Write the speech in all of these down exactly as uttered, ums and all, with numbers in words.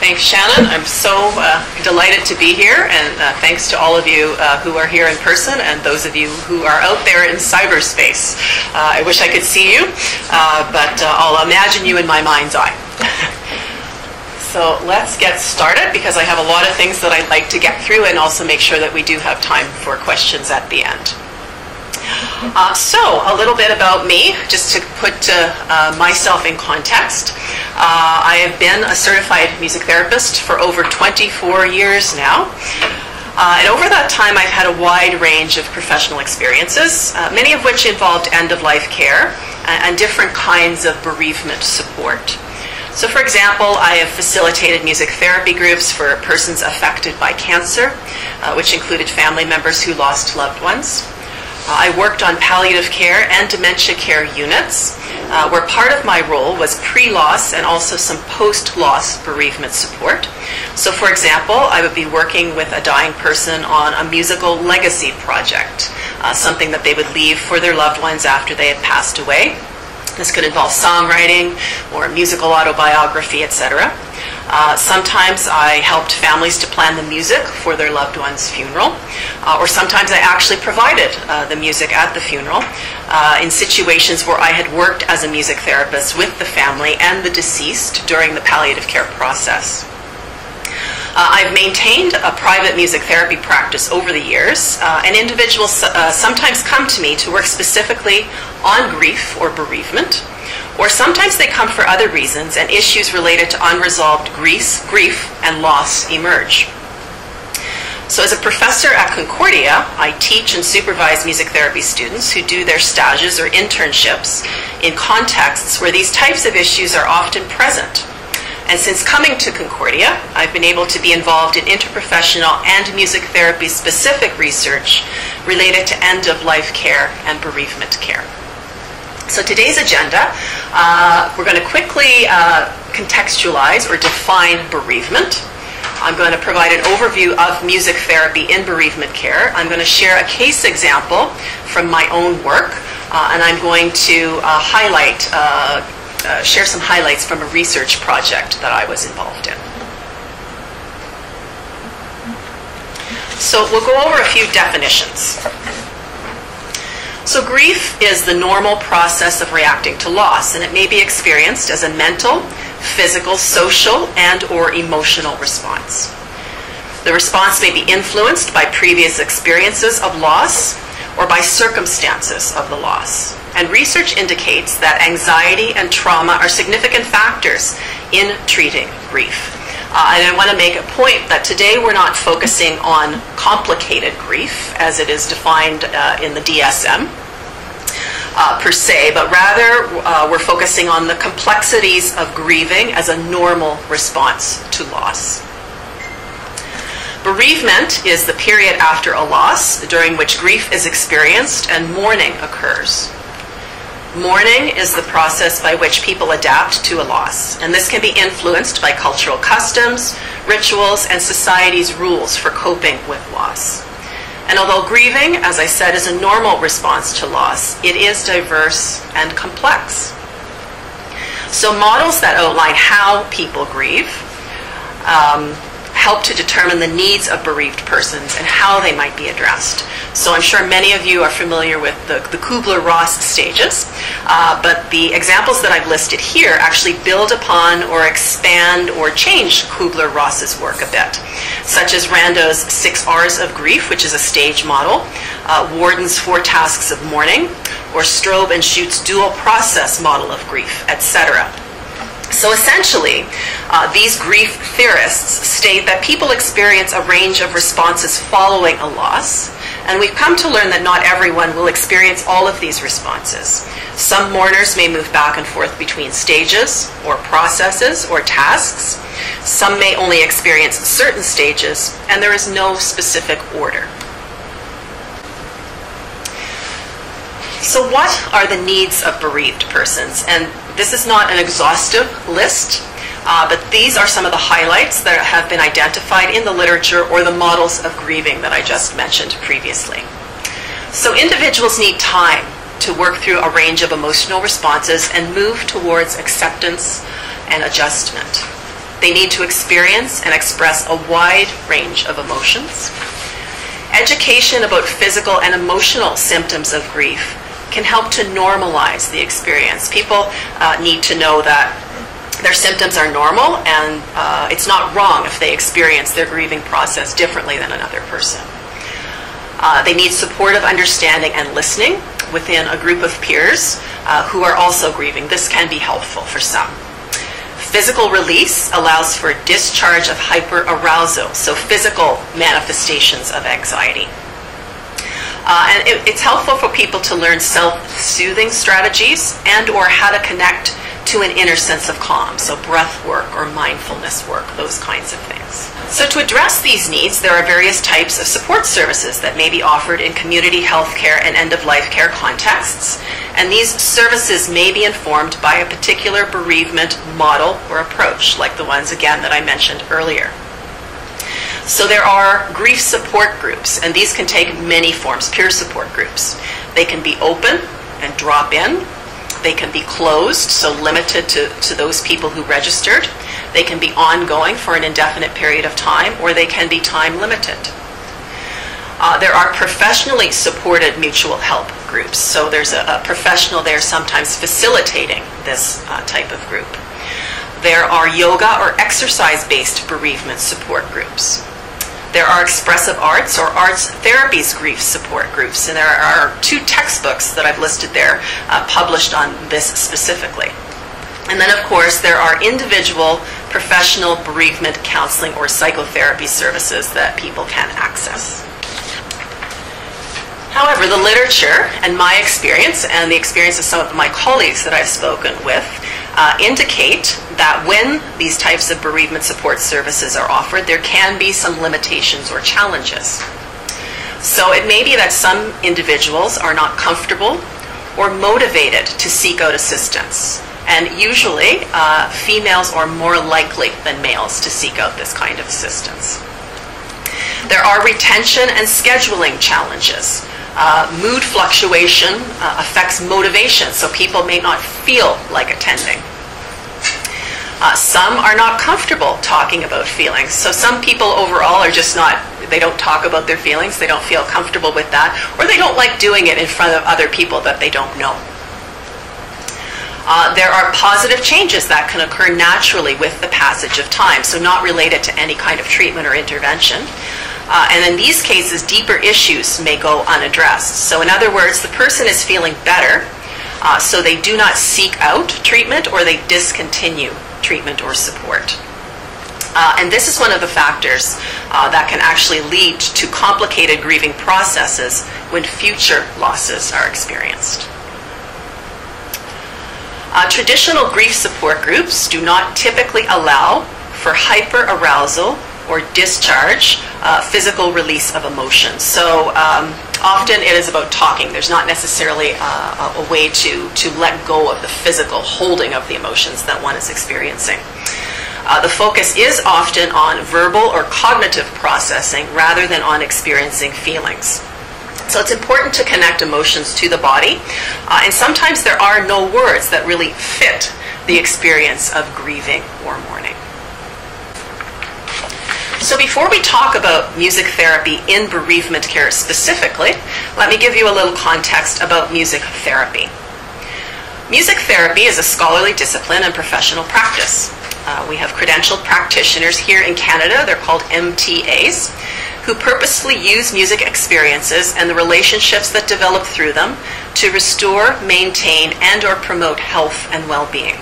Thanks, Shannon. I'm so uh, delighted to be here, and uh, thanks to all of you uh, who are here in person and those of you who are out there in cyberspace. Uh, I wish I could see you, uh, but uh, I'll imagine you in my mind's eye. So let's get started, because I have a lot of things that I'd like to get through and also make sure that we do have time for questions at the end. Uh, so, a little bit about me, just to put uh, uh, myself in context. Uh, I have been a certified music therapist for over twenty-four years now. Uh, and over that time, I've had a wide range of professional experiences, uh, many of which involved end-of-life care and, and different kinds of bereavement support. So, for example, I have facilitated music therapy groups for persons affected by cancer, uh, which included family members who lost loved ones. I worked on palliative care and dementia care units, uh, where part of my role was pre-loss and also some post-loss bereavement support. So, for example, I would be working with a dying person on a musical legacy project, uh, something that they would leave for their loved ones after they had passed away. This could involve songwriting or a musical autobiography, et cetera. Uh, sometimes I helped families to plan the music for their loved one's funeral, uh, or sometimes I actually provided uh, the music at the funeral uh, in situations where I had worked as a music therapist with the family and the deceased during the palliative care process. Uh, I've maintained a private music therapy practice over the years, uh, and individuals uh, sometimes come to me to work specifically on grief or bereavement, or sometimes they come for other reasons and issues related to unresolved grief, grief and loss emerge. So as a professor at Concordia, I teach and supervise music therapy students who do their stages or internships in contexts where these types of issues are often present. And since coming to Concordia, I've been able to be involved in interprofessional and music therapy-specific research related to end-of-life care and bereavement care. So today's agenda, uh, we're going to quickly uh, contextualize or define bereavement. I'm going to provide an overview of music therapy in bereavement care. I'm going to share a case example from my own work, uh, and I'm going to uh, highlight uh, Uh, share some highlights from a research project that I was involved in. So we'll go over a few definitions. So grief is the normal process of reacting to loss, and it may be experienced as a mental, physical, social, and or emotional response. The response may be influenced by previous experiences of loss or by circumstances of the loss. And research indicates that anxiety and trauma are significant factors in treating grief. Uh, and I want to make a point that today we're not focusing on complicated grief, as it is defined uh, in the D S M uh, per se, but rather uh, we're focusing on the complexities of grieving as a normal response to loss. Bereavement is the period after a loss during which grief is experienced and mourning occurs. Mourning is the process by which people adapt to a loss, and this can be influenced by cultural customs, rituals, and society's rules for coping with loss. And although grieving, as I said, is a normal response to loss, it is diverse and complex. So models that outline how people grieve um, help to determine the needs of bereaved persons and how they might be addressed. So I'm sure many of you are familiar with the, the Kubler-Ross stages, uh, but the examples that I've listed here actually build upon or expand or change Kubler-Ross's work a bit, such as Rando's Six R's of Grief, which is a stage model, uh, Warden's Four Tasks of Mourning, or Stroebe and Schut's Dual Process Model of Grief, et cetera. So essentially, uh, these grief theorists state that people experience a range of responses following a loss, and we've come to learn that not everyone will experience all of these responses. Some mourners may move back and forth between stages, or processes, or tasks. Some may only experience certain stages, and there is no specific order. So what are the needs of bereaved persons? And this is not an exhaustive list, uh, but these are some of the highlights that have been identified in the literature or the models of grieving that I just mentioned previously. So individuals need time to work through a range of emotional responses and move towards acceptance and adjustment. They need to experience and express a wide range of emotions. Education about physical and emotional symptoms of grief can help to normalize the experience. People uh, need to know that their symptoms are normal and uh, it's not wrong if they experience their grieving process differently than another person. Uh, they need supportive understanding and listening within a group of peers uh, who are also grieving. This can be helpful for some. Physical release allows for discharge of hyperarousal, so physical manifestations of anxiety. Uh, and it, it's helpful for people to learn self-soothing strategies and or how to connect to an inner sense of calm, so breath work or mindfulness work, those kinds of things. So to address these needs, there are various types of support services that may be offered in community health care and end-of-life care contexts, and these services may be informed by a particular bereavement model or approach, like the ones, again, that I mentioned earlier. So there are grief support groups, and these can take many forms, peer support groups. They can be open and drop in. They can be closed, so limited to, to those people who registered. They can be ongoing for an indefinite period of time, or they can be time limited. Uh, there are professionally supported mutual help groups. So there's a, a professional there sometimes facilitating this uh, type of group. There are yoga or exercise-based bereavement support groups. There are expressive arts or arts therapies grief support groups, and there are two textbooks that I've listed there uh, published on this specifically. And then, of course, there are individual professional bereavement counseling or psychotherapy services that people can access. However, the literature and my experience and the experience of some of my colleagues that I've spoken with uh, indicate that when these types of bereavement support services are offered, there can be some limitations or challenges. So it may be that some individuals are not comfortable or motivated to seek out assistance. And usually, uh, females are more likely than males to seek out this kind of assistance. There are retention and scheduling challenges. Uh, mood fluctuation uh, affects motivation, so people may not feel like attending. Uh, some are not comfortable talking about feelings. So some people overall are just not, they don't talk about their feelings, they don't feel comfortable with that, or they don't like doing it in front of other people that they don't know. Uh, there are positive changes that can occur naturally with the passage of time, so not related to any kind of treatment or intervention. Uh, and in these cases, deeper issues may go unaddressed. So in other words, the person is feeling better, uh, so they do not seek out treatment or they discontinue treatment or support. Uh, and this is one of the factors uh, that can actually lead to complicated grieving processes when future losses are experienced. Uh, traditional grief support groups do not typically allow for hyperarousal or discharge, uh, physical release of emotions. So um, often it is about talking. There's not necessarily uh, a way to, to let go of the physical holding of the emotions that one is experiencing. Uh, the focus is often on verbal or cognitive processing rather than on experiencing feelings. So it's important to connect emotions to the body, uh, and sometimes there are no words that really fit the experience of grieving or mourning. So before we talk about music therapy in bereavement care specifically, let me give you a little context about music therapy. Music therapy is a scholarly discipline and professional practice. Uh, we have credentialed practitioners here in Canada, they're called M T As, who purposefully use music experiences and the relationships that develop through them to restore, maintain, and or promote health and well-being.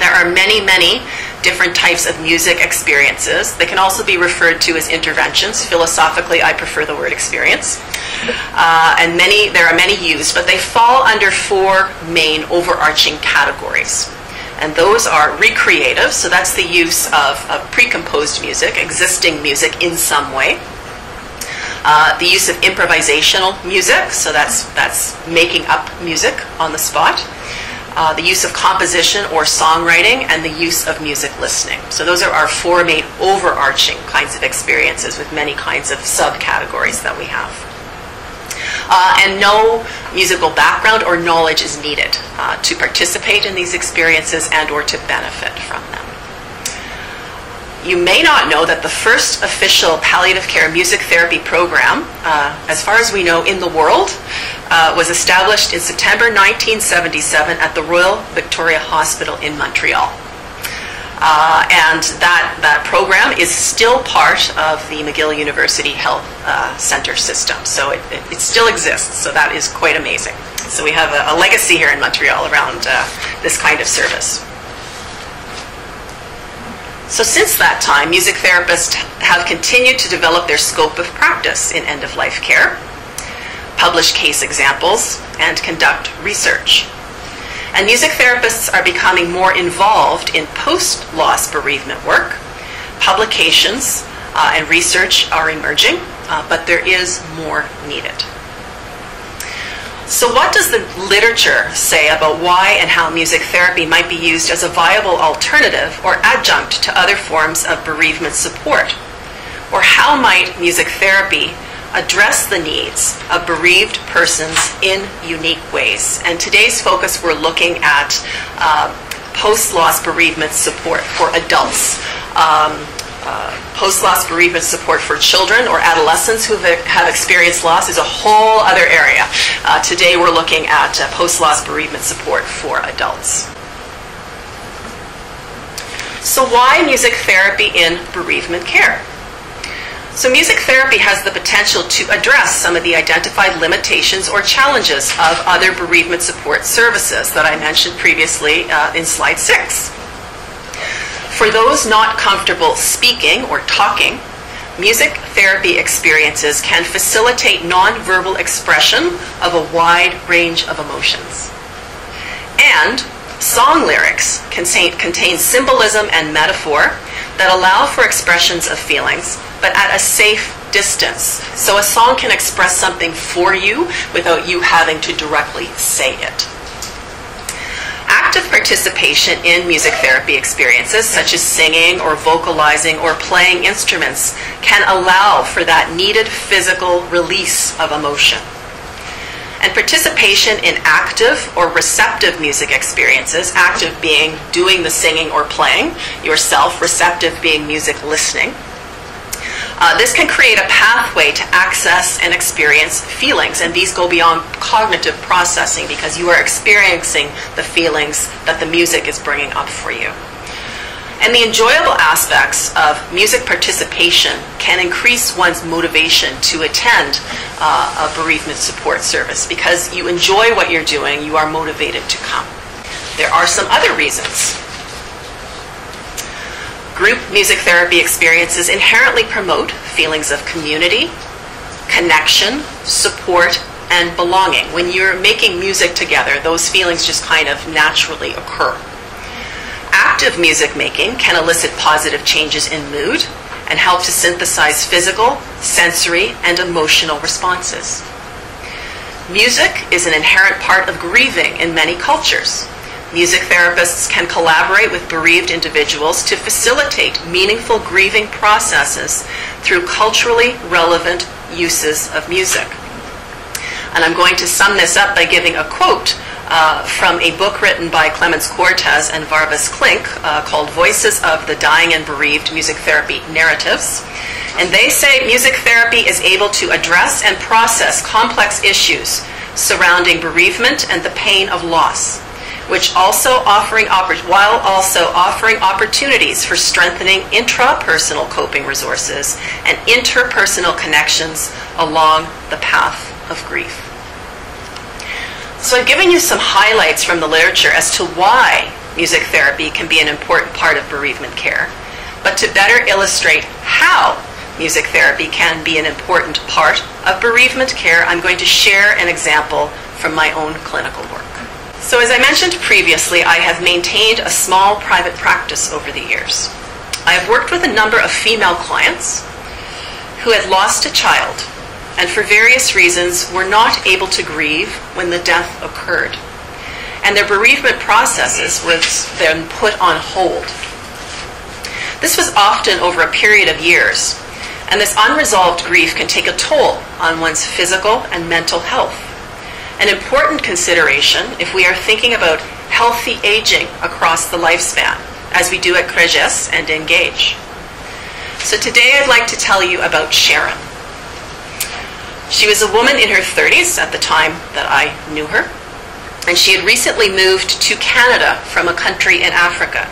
There are many, many different types of music experiences. They can also be referred to as interventions. Philosophically, I prefer the word experience. Uh, and many, there are many used, but they fall under four main overarching categories. And those are recreative, so that's the use of, of pre-composed music, existing music in some way. Uh, the use of improvisational music, so that's, that's making up music on the spot. Uh, the use of composition or songwriting, and the use of music listening. So those are our four main overarching kinds of experiences with many kinds of subcategories that we have. Uh, and no musical background or knowledge is needed uh, to participate in these experiences and or to benefit from them. you may not know that the first official palliative care music therapy program, uh, as far as we know, in the world, uh, was established in September nineteen seventy-seven at the Royal Victoria Hospital in Montreal. Uh, and that, that program is still part of the McGill University Health uh, Center system. So it, it, it still exists. So that is quite amazing. So we have a, a legacy here in Montreal around uh, this kind of service. So since that time, music therapists have continued to develop their scope of practice in end-of-life care, publish case examples, and conduct research. And music therapists are becoming more involved in post-loss bereavement work. Publications uh, and research are emerging, uh, but there is more needed. So what does the literature say about why and how music therapy might be used as a viable alternative or adjunct to other forms of bereavement support? Or how might music therapy address the needs of bereaved persons in unique ways? And today's focus, we're looking at uh, post-loss bereavement support for adults, um, uh, post-loss bereavement support for children or adolescents who have experienced loss is a whole other area. Uh, today we're looking at uh, post-loss bereavement support for adults. So why music therapy in bereavement care? So music therapy has the potential to address some of the identified limitations or challenges of other bereavement support services that I mentioned previously uh, in slide six. For those not comfortable speaking or talking, music therapy experiences can facilitate nonverbal expression of a wide range of emotions. And song lyrics contain, contain symbolism and metaphor that allow for expressions of feelings, but at a safe distance. So a song can express something for you without you having to directly say it. Active participation in music therapy experiences, such as singing or vocalizing or playing instruments, can allow for that needed physical release of emotion. And participation in active or receptive music experiences, active being doing the singing or playing yourself, receptive being music listening. Uh, this can create a pathway to access and experience feelings, and these go beyond cognitive processing because you are experiencing the feelings that the music is bringing up for you. And the enjoyable aspects of music participation can increase one's motivation to attend uh, a bereavement support service because you enjoy what you're doing, you are motivated to come. There are some other reasons. Group music therapy experiences inherently promote feelings of community, connection, support, and belonging. When you're making music together, those feelings just kind of naturally occur. Active music making can elicit positive changes in mood and help to synthesize physical, sensory, and emotional responses. Music is an inherent part of grieving in many cultures. Music therapists can collaborate with bereaved individuals to facilitate meaningful grieving processes through culturally relevant uses of music. And I'm going to sum this up by giving a quote Uh, from a book written by Clemens Cortez and Varvas Klink uh, called Voices of the Dying and Bereaved Music Therapy Narratives. And they say music therapy is able to address and process complex issues surrounding bereavement and the pain of loss, which also offering while also offering opportunities for strengthening intrapersonal coping resources and interpersonal connections along the path of grief. So I've given you some highlights from the literature as to why music therapy can be an important part of bereavement care. But to better illustrate how music therapy can be an important part of bereavement care, I'm going to share an example from my own clinical work. So as I mentioned previously, I have maintained a small private practice over the years. I have worked with a number of female clients who had lost a child and for various reasons were not able to grieve when the death occurred. And their bereavement processes were then put on hold. This was often over a period of years, and this unresolved grief can take a toll on one's physical and mental health. An important consideration if we are thinking about healthy aging across the lifespan, as we do at CREGÉS and engAGE. So today I'd like to tell you about Sharon. She was a woman in her thirties at the time that I knew her, and she had recently moved to Canada from a country in Africa.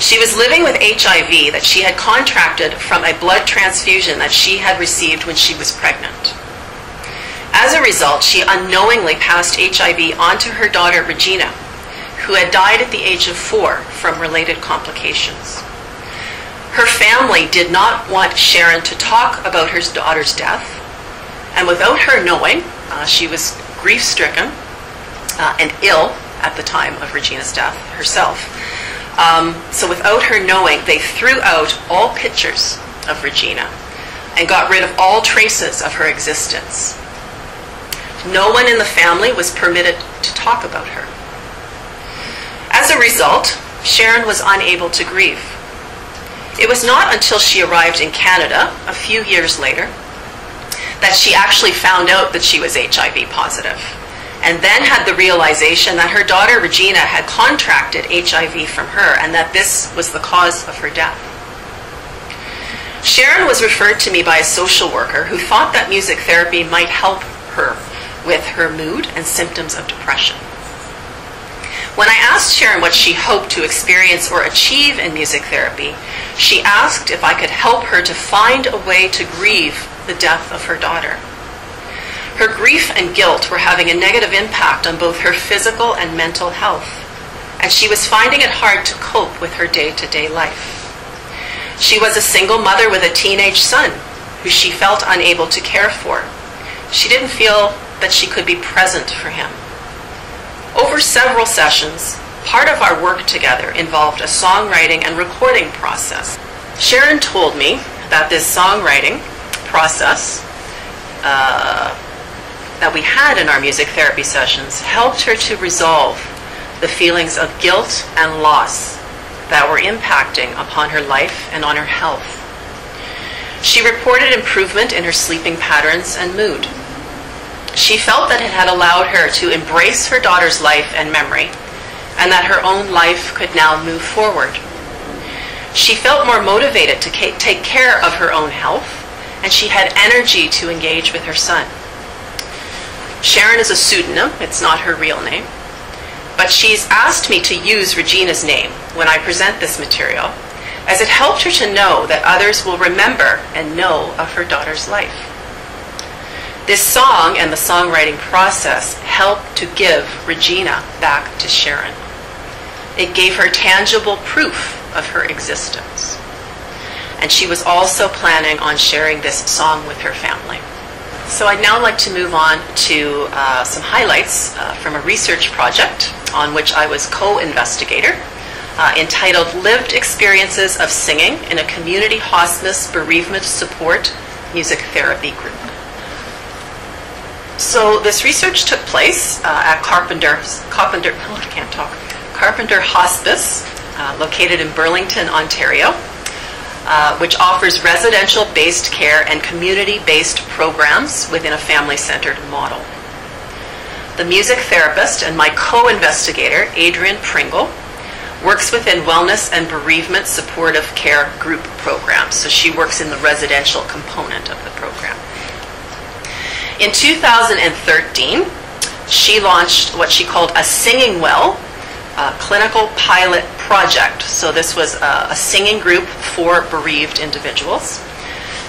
She was living with H I V that she had contracted from a blood transfusion that she had received when she was pregnant. As a result, she unknowingly passed H I V onto her daughter Regina, who had died at the age of four from related complications. Her family did not want Sharon to talk about her daughter's death, and without her knowing, uh, she was grief-stricken uh, and ill at the time of Regina's death herself. Um, so without her knowing, they threw out all pictures of Regina and got rid of all traces of her existence. No one in the family was permitted to talk about her. As a result, Sharon was unable to grieve. It was not until she arrived in Canada a few years later that she actually found out that she was H I V positive, and then had the realization that her daughter Regina had contracted H I V from her and that this was the cause of her death. Sharon was referred to me by a social worker who thought that music therapy might help her with her mood and symptoms of depression. When I asked Sharon what she hoped to experience or achieve in music therapy, she asked if I could help her to find a way to grieve the death of her daughter. Her grief and guilt were having a negative impact on both her physical and mental health, and she was finding it hard to cope with her day-to-day life. She was a single mother with a teenage son who she felt unable to care for. She didn't feel that she could be present for him. Over several sessions, part of our work together involved a songwriting and recording process. Sharon told me that this songwriting process uh, that we had in our music therapy sessions helped her to resolve the feelings of guilt and loss that were impacting upon her life and on her health. She reported improvement in her sleeping patterns and mood. She felt that it had allowed her to embrace her daughter's life and memory, and that her own life could now move forward. She felt more motivated to take care of her own health, and she had energy to engage with her son. Sharon is a pseudonym, it's not her real name, but she's asked me to use Regina's name when I present this material, as it helped her to know that others will remember and know of her daughter's life. This song and the songwriting process helped to give Regina back to Sharon. It gave her tangible proof of her existence. And she was also planning on sharing this song with her family. So I'd now like to move on to uh, some highlights uh, from a research project on which I was co-investigator, uh, entitled Lived Experiences of Singing in a Community Hospice Bereavement Support Music Therapy Group. So this research took place uh, at Carpenter, Carpenter, oh, I can't talk, Carpenter Hospice, uh, located in Burlington, Ontario, uh, which offers residential-based care and community-based programs within a family-centered model. The music therapist and my co-investigator, Adrienne Pringle, works within wellness and bereavement supportive care group programs, so she works in the residential component of the program. In two thousand thirteen, she launched what she called a Singing Well uh, clinical pilot project. So this was a, a singing group for bereaved individuals.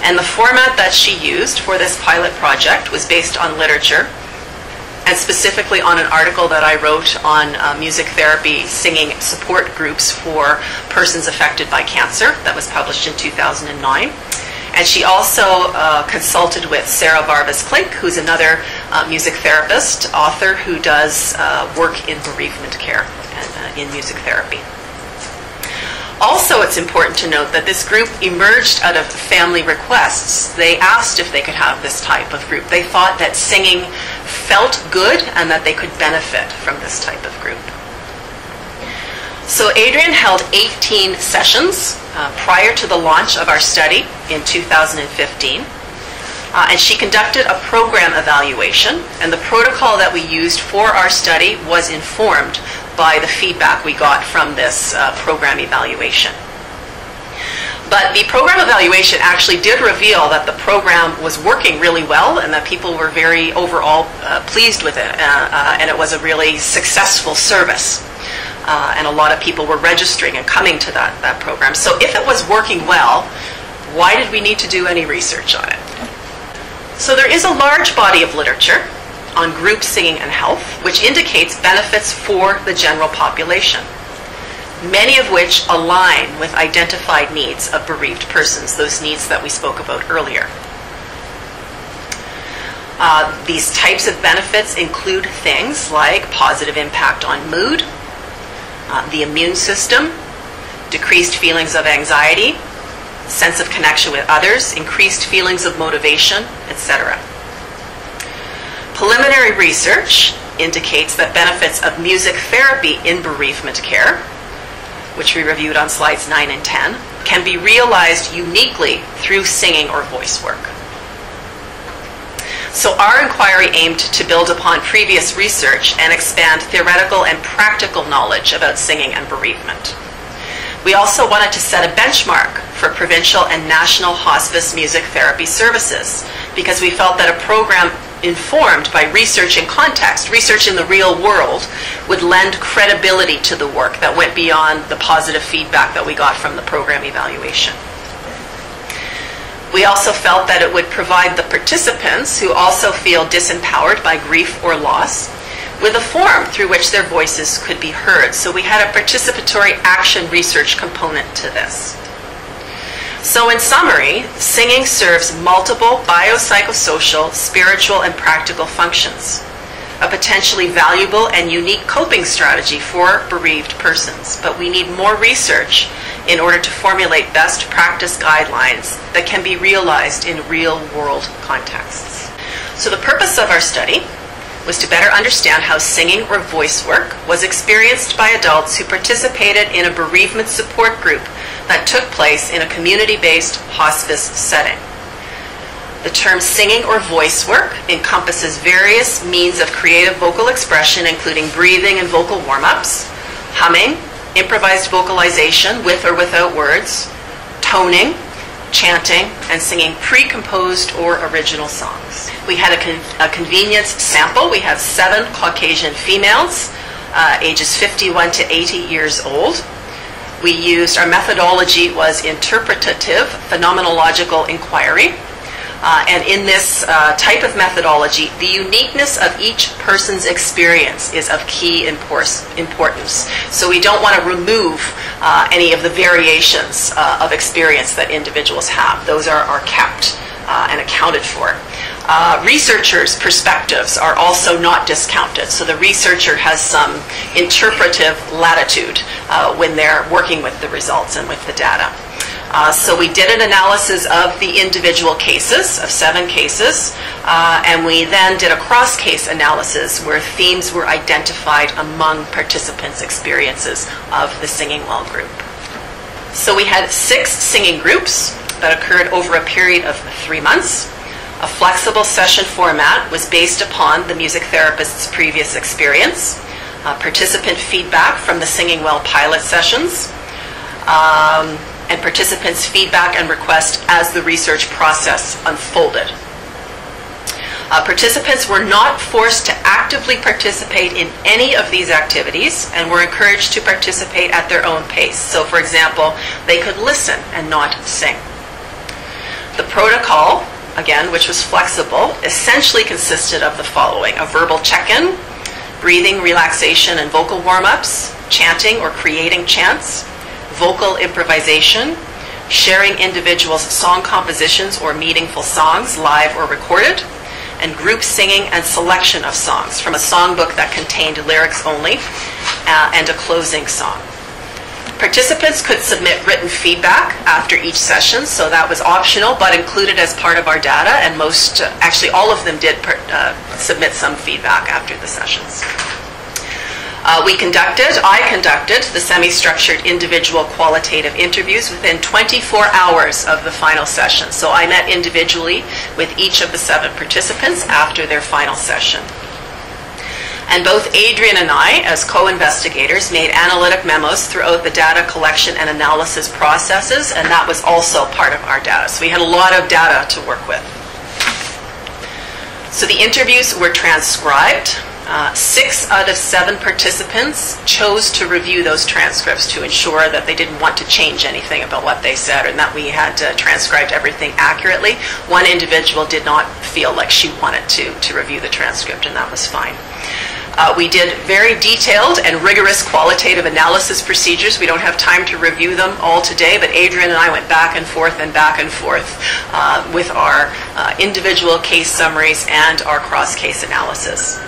And the format that she used for this pilot project was based on literature, and specifically on an article that I wrote on uh, music therapy singing support groups for persons affected by cancer that was published in two thousand nine. And she also uh, consulted with Sarah Barbas-Klink, who's another uh, music therapist, author, who does uh, work in bereavement care and uh, in music therapy. Also, it's important to note that this group emerged out of family requests. They asked if they could have this type of group. They thought that singing felt good and that they could benefit from this type of group. So Adrienne held eighteen sessions uh, prior to the launch of our study in two thousand fifteen, uh, and she conducted a program evaluation, and the protocol that we used for our study was informed by the feedback we got from this uh, program evaluation. But the program evaluation actually did reveal that the program was working really well and that people were very overall uh, pleased with it. Uh, uh, and it was a really successful service. Uh, and a lot of people were registering and coming to that, that program. So if it was working well, why did we need to do any research on it? So there is a large body of literature on group singing and health, which indicates benefits for the general population, many of which align with identified needs of bereaved persons, those needs that we spoke about earlier. Uh, these types of benefits include things like positive impact on mood, uh, the immune system, decreased feelings of anxiety, sense of connection with others, increased feelings of motivation, et cetera. Preliminary research indicates that benefits of music therapy in bereavement care, which we reviewed on slides nine and ten, can be realized uniquely through singing or voice work. So our inquiry aimed to build upon previous research and expand theoretical and practical knowledge about singing and bereavement. We also wanted to set a benchmark for provincial and national hospice music therapy services, because we felt that a program informed by research in context, research in the real world, would lend credibility to the work that went beyond the positive feedback that we got from the program evaluation. We also felt that it would provide the participants, who also feel disempowered by grief or loss, with a forum through which their voices could be heard. So we had a participatory action research component to this. So in summary, singing serves multiple biopsychosocial, spiritual, and practical functions, a potentially valuable and unique coping strategy for bereaved persons. But we need more research in order to formulate best practice guidelines that can be realized in real-world contexts. So the purpose of our study was to better understand how singing or voice work was experienced by adults who participated in a bereavement support group that took place in a community-based hospice setting. The term singing or voice work encompasses various means of creative vocal expression, including breathing and vocal warm-ups, humming, improvised vocalization with or without words, toning, chanting, and singing pre-composed or original songs. We had a, con a convenience sample. We have seven Caucasian females, uh, ages fifty-one to eighty years old. We used, our methodology was interpretative, phenomenological inquiry. Uh, and in this uh, type of methodology, the uniqueness of each person's experience is of key importance. So we don't want to remove uh, any of the variations uh, of experience that individuals have. Those are, are kept uh, and accounted for. Uh, researchers' perspectives are also not discounted. So the researcher has some interpretive latitude uh, when they're working with the results and with the data. Uh, so we did an analysis of the individual cases, of seven cases, uh, and we then did a cross-case analysis where themes were identified among participants' experiences of the Singing Well group. So we had six singing groups that occurred over a period of three months. A flexible session format was based upon the music therapist's previous experience, uh, participant feedback from the Singing Well pilot sessions, um, and participants' feedback and request as the research process unfolded. Uh, participants were not forced to actively participate in any of these activities and were encouraged to participate at their own pace. So, for example, they could listen and not sing. The protocol, again, which was flexible, essentially consisted of the following: a verbal check-in, breathing, relaxation, and vocal warm-ups, chanting or creating chants, vocal improvisation, sharing individuals' song compositions or meaningful songs, live or recorded, and group singing and selection of songs from a songbook that contained lyrics only, uh, and a closing song. Participants could submit written feedback after each session, so that was optional but included as part of our data, and most, uh, actually all of them did per, uh, submit some feedback after the sessions. Uh, we conducted, I conducted, the semi-structured individual qualitative interviews within twenty-four hours of the final session. So I met individually with each of the seven participants after their final session. And both Adrienne and I, as co-investigators, made analytic memos throughout the data collection and analysis processes, and that was also part of our data. So we had a lot of data to work with. So the interviews were transcribed. Uh, six out of seven participants chose to review those transcripts to ensure that they didn't want to change anything about what they said, and that we had uh, transcribed everything accurately. One individual did not feel like she wanted to, to review the transcript, and that was fine. Uh, we did very detailed and rigorous qualitative analysis procedures. We don't have time to review them all today, but Adrienne and I went back and forth and back and forth uh, with our uh, individual case summaries and our cross-case analysis.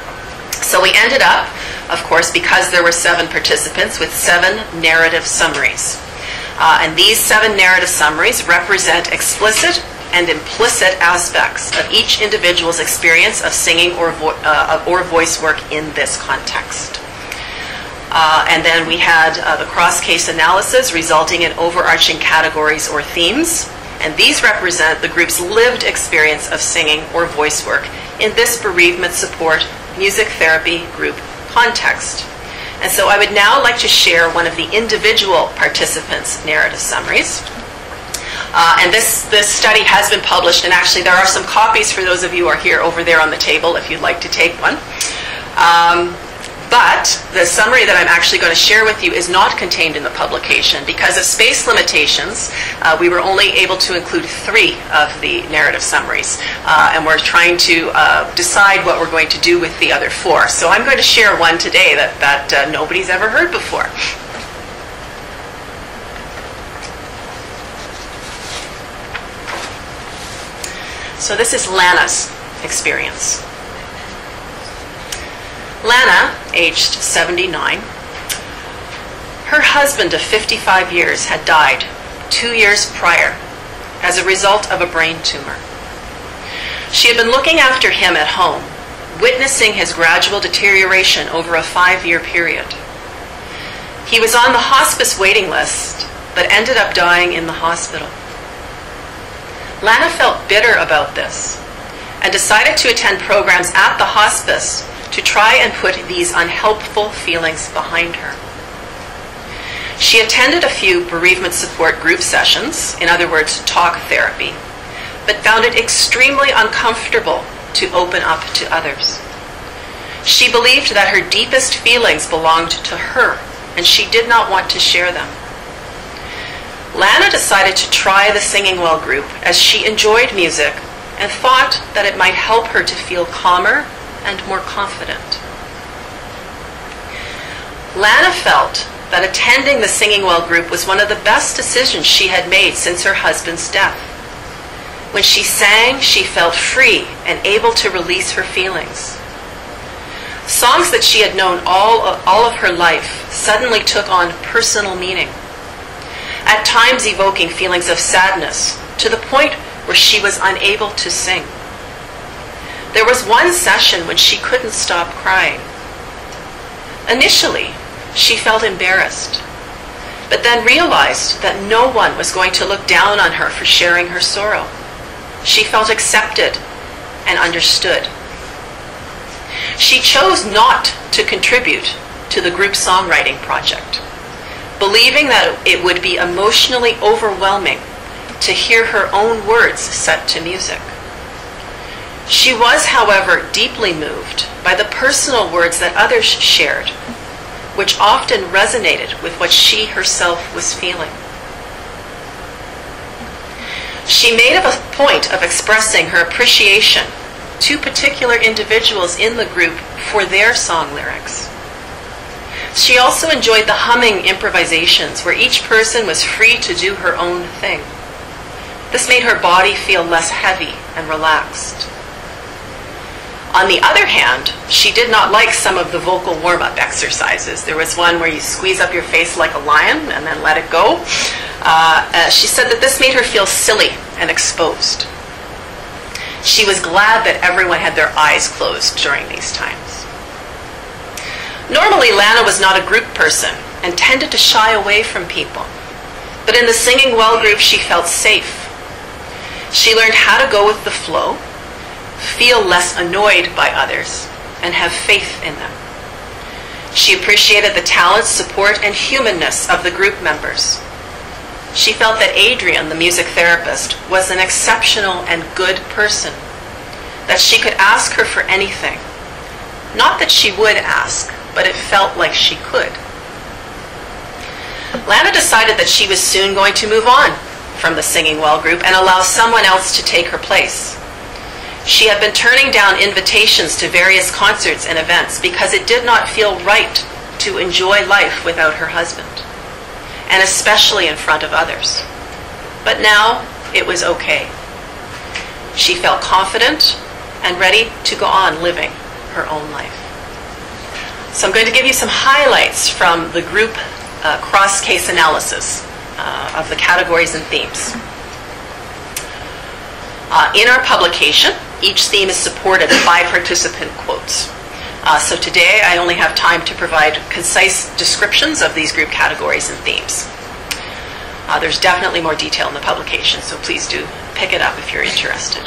So we ended up, of course, because there were seven participants, with seven narrative summaries. Uh, and these seven narrative summaries represent explicit and implicit aspects of each individual's experience of singing or, vo uh, or voice work in this context. Uh, and then we had uh, the cross-case analysis resulting in overarching categories or themes, and these represent the group's lived experience of singing or voice work in this bereavement support music therapy group context. And so I would now like to share one of the individual participants' narrative summaries. Uh, and this, this study has been published, and actually there are some copies for those of you who are here over there on the table if you'd like to take one. Um, but the summary that I'm actually going to share with you is not contained in the publication. Because of space limitations, uh, we were only able to include three of the narrative summaries. Uh, and we're trying to uh, decide what we're going to do with the other four. So I'm going to share one today that, that uh, nobody's ever heard before. So this is Lana's experience. Lana, aged seventy-nine, her husband of fifty-five years had died two years prior as a result of a brain tumor. She had been looking after him at home, witnessing his gradual deterioration over a five-year period. He was on the hospice waiting list, but ended up dying in the hospital. Lana felt bitter about this and decided to attend programs at the hospice to try and put these unhelpful feelings behind her. She attended a few bereavement support group sessions, in other words, talk therapy, but found it extremely uncomfortable to open up to others. She believed that her deepest feelings belonged to her, and she did not want to share them. Lana decided to try the Singing Well group as she enjoyed music and thought that it might help her to feel calmer and more confident. Lana felt that attending the Singing Well group was one of the best decisions she had made since her husband's death. When she sang, she felt free and able to release her feelings. Songs that she had known all of, all of her life suddenly took on personal meaning, at times evoking feelings of sadness to the point where she was unable to sing. There was one session when she couldn't stop crying. Initially, she felt embarrassed, but then realized that no one was going to look down on her for sharing her sorrow. She felt accepted and understood. She chose not to contribute to the group songwriting project, believing that it would be emotionally overwhelming to hear her own words set to music. She was, however, deeply moved by the personal words that others shared, which often resonated with what she herself was feeling. She made a point of expressing her appreciation to particular individuals in the group for their song lyrics. She also enjoyed the humming improvisations where each person was free to do her own thing. This made her body feel less heavy and relaxed. On the other hand, she did not like some of the vocal warm-up exercises. There was one where you squeeze up your face like a lion and then let it go. Uh, uh, she said that this made her feel silly and exposed. She was glad that everyone had their eyes closed during these times. Normally, Lana was not a group person and tended to shy away from people. But in the Singing Well group, she felt safe. She learned how to go with the flow, feel less annoyed by others, and have faith in them. She appreciated the talent, support, and humanness of the group members. She felt that Adrienne, the music therapist, was an exceptional and good person, that she could ask her for anything. Not that she would ask, but it felt like she could. Lana decided that she was soon going to move on from the Singing Well group and allow someone else to take her place. She had been turning down invitations to various concerts and events because it did not feel right to enjoy life without her husband, and especially in front of others. But now it was okay. She felt confident and ready to go on living her own life. So I'm going to give you some highlights from the group Uh, cross-case analysis uh, of the categories and themes. Uh, in our publication, each theme is supported by participant quotes. Uh, so today I only have time to provide concise descriptions of these group categories and themes. Uh, there's definitely more detail in the publication, so please do pick it up if you're interested.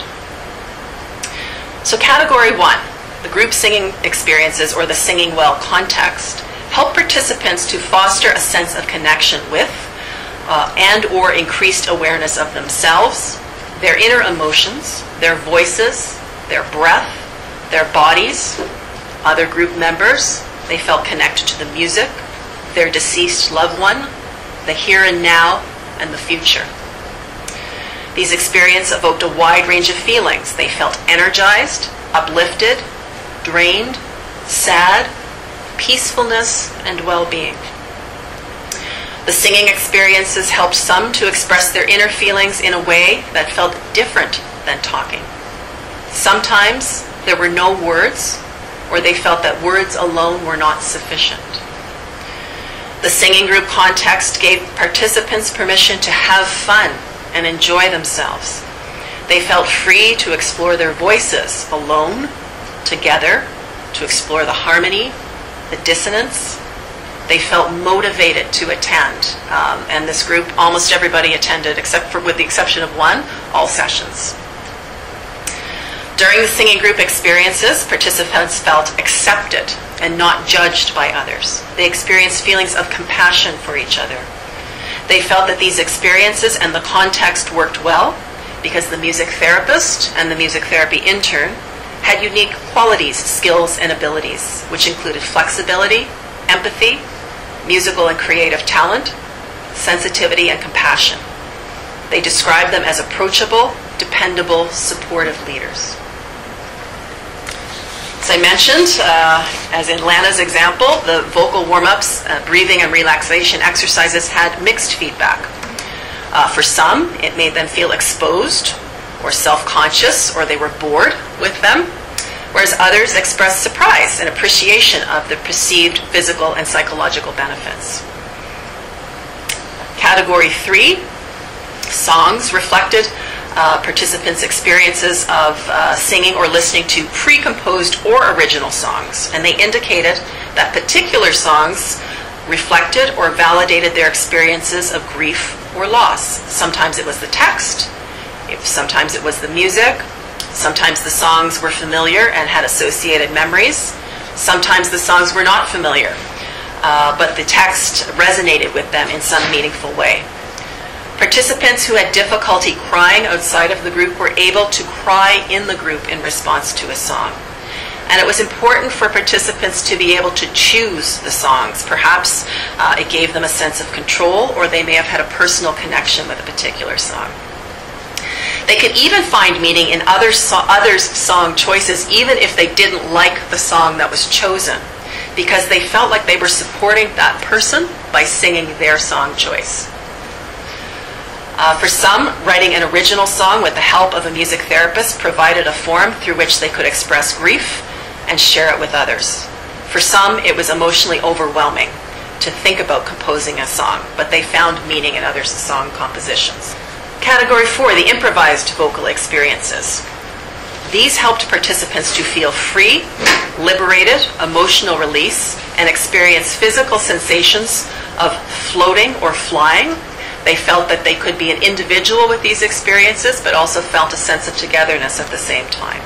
So category one, the group singing experiences or the Singing Well context, help participants to foster a sense of connection with uh, and or increased awareness of themselves, their inner emotions, their voices, their breath, their bodies, other group members. They felt connected to the music, their deceased loved one, the here and now, and the future. These experiences evoked a wide range of feelings. They felt energized, uplifted, drained, sad, peacefulness, and well-being. The singing experiences helped some to express their inner feelings in a way that felt different than talking. Sometimes there were no words, or they felt that words alone were not sufficient. The singing group context gave participants permission to have fun and enjoy themselves. They felt free to explore their voices alone, together, to explore the harmony, the dissonance. They felt motivated to attend, um, and this group, almost everybody attended, except for with the exception of one, all sessions. During the singing group experiences, participants felt accepted and not judged by others. They experienced feelings of compassion for each other. They felt that these experiences and the context worked well because the music therapist and the music therapy intern had unique qualities, skills, and abilities, which included flexibility, empathy, musical and creative talent, sensitivity, and compassion. They described them as approachable, dependable, supportive leaders. As I mentioned, uh, as in Lana's example, the vocal warm-ups, uh, breathing, and relaxation exercises had mixed feedback. Uh, for some, it made them feel exposed or self-conscious, or they were bored with them, whereas others expressed surprise and appreciation of the perceived physical and psychological benefits. Category three, songs reflected uh, participants' experiences of uh, singing or listening to pre-composed or original songs, and they indicated that particular songs reflected or validated their experiences of grief or loss. Sometimes it was the text, sometimes it was the music, sometimes the songs were familiar and had associated memories, sometimes the songs were not familiar, uh, but the text resonated with them in some meaningful way. Participants who had difficulty crying outside of the group were able to cry in the group in response to a song. And it was important for participants to be able to choose the songs. Perhaps uh, it gave them a sense of control, or they may have had a personal connection with a particular song. They could even find meaning in other so others' song choices, even if they didn't like the song that was chosen, because they felt like they were supporting that person by singing their song choice. Uh, for some, writing an original song with the help of a music therapist provided a form through which they could express grief and share it with others. For some, it was emotionally overwhelming to think about composing a song, but they found meaning in others' song compositions. Category four, the improvised vocal experiences. These helped participants to feel free, liberated, emotional release, and experience physical sensations of floating or flying. They felt that they could be an individual with these experiences, but also felt a sense of togetherness at the same time.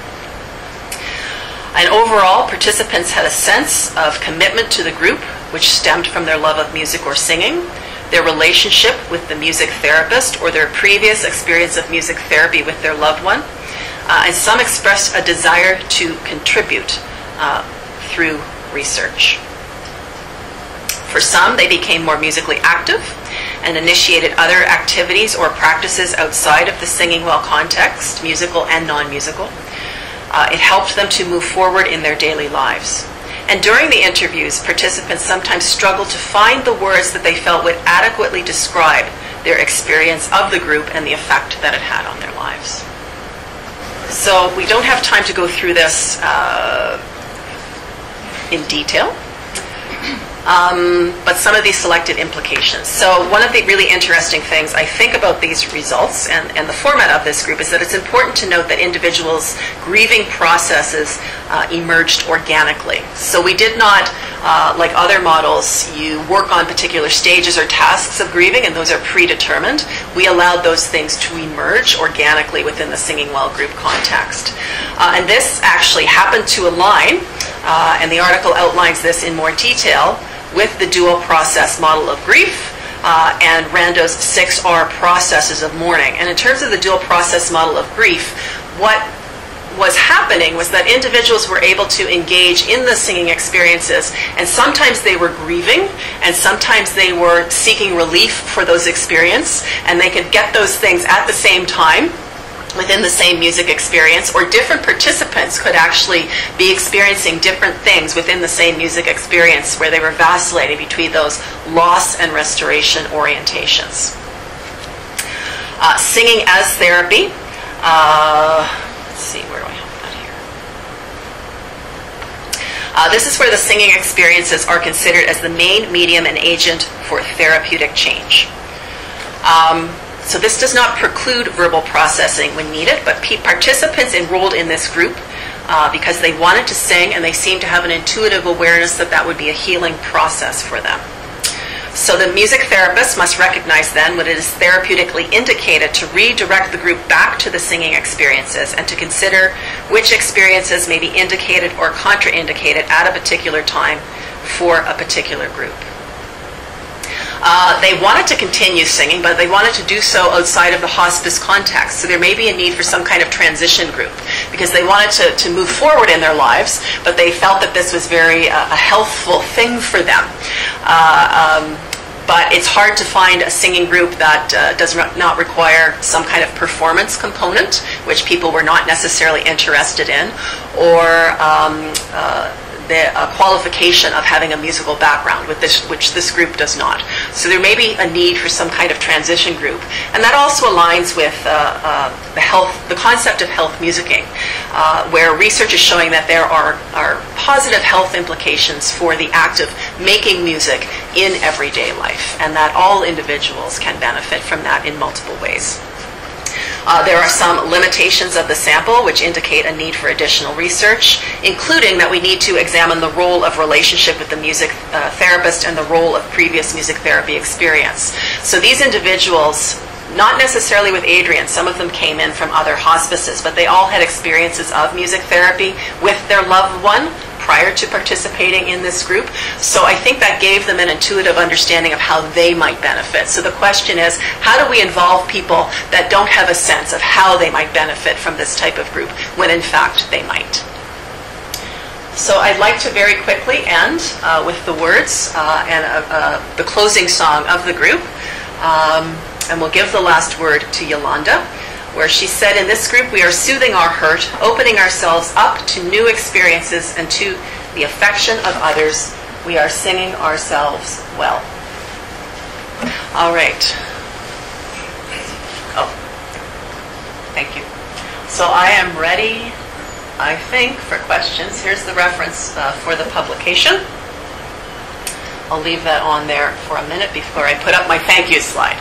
And overall, participants had a sense of commitment to the group, which stemmed from their love of music or singing, their relationship with the music therapist, or their previous experience of music therapy with their loved one. Uh, and some expressed a desire to contribute uh, through research. For some, they became more musically active and initiated other activities or practices outside of the Singing Well context, musical and non-musical. Uh, it helped them to move forward in their daily lives. And during the interviews, participants sometimes struggled to find the words that they felt would adequately describe their experience of the group and the effect that it had on their lives. So we don't have time to go through this uh, in detail, um, but some of these selected implications. So one of the really interesting things I think about these results and, and the format of this group is that it's important to note that individuals' grieving processes uh, emerged organically. So we did not, uh, like other models, you work on particular stages or tasks of grieving and those are predetermined. We allowed those things to emerge organically within the Singing Well group context. Uh, and this actually happened to align, uh, and the article outlines this in more detail, with the dual process model of grief uh, and Rando's Six R processes of mourning. And in terms of the dual process model of grief, what was happening was that individuals were able to engage in the singing experiences, and sometimes they were grieving and sometimes they were seeking relief for those experiences, and they could get those things at the same time within the same music experience, or different participants could actually be experiencing different things within the same music experience where they were vacillating between those loss and restoration orientations. Uh, singing as therapy. Uh, let's see, where do I have that here? Uh, this is where the singing experiences are considered as the main medium and agent for therapeutic change. Um, So this does not preclude verbal processing when needed, but participants enrolled in this group uh, because they wanted to sing and they seemed to have an intuitive awareness that that would be a healing process for them. So the music therapist must recognize then when it is therapeutically indicated to redirect the group back to the singing experiences and to consider which experiences may be indicated or contraindicated at a particular time for a particular group. Uh, they wanted to continue singing, but they wanted to do so outside of the hospice context. So there may be a need for some kind of transition group because they wanted to, to move forward in their lives, but they felt that this was very uh, a healthful thing for them. Uh, um, but it's hard to find a singing group that uh, does not require some kind of performance component, which people were not necessarily interested in, or um, uh, the uh, qualification of having a musical background, with this, which this group does not. So there may be a need for some kind of transition group. And that also aligns with uh, uh, the, health, the concept of health musicking, uh, where research is showing that there are, are positive health implications for the act of making music in everyday life, and that all individuals can benefit from that in multiple ways. Uh, there are some limitations of the sample which indicate a need for additional research, including that we need to examine the role of relationship with the music uh, therapist and the role of previous music therapy experience. So these individuals, not necessarily with Adrienne, some of them came in from other hospices, but they all had experiences of music therapy with their loved one prior to participating in this group. So I think that gave them an intuitive understanding of how they might benefit. So the question is, how do we involve people that don't have a sense of how they might benefit from this type of group when in fact they might? So I'd like to very quickly end uh, with the words uh, and uh, uh, the closing song of the group. Um, and we'll give the last word to Yolanda, where she said, in this group we are soothing our hurt, opening ourselves up to new experiences and to the affection of others. We are singing ourselves well. All right. Oh, thank you. So I am ready, I think, for questions. Here's the reference uh, for the publication. I'll leave that on there for a minute before I put up my thank you slide.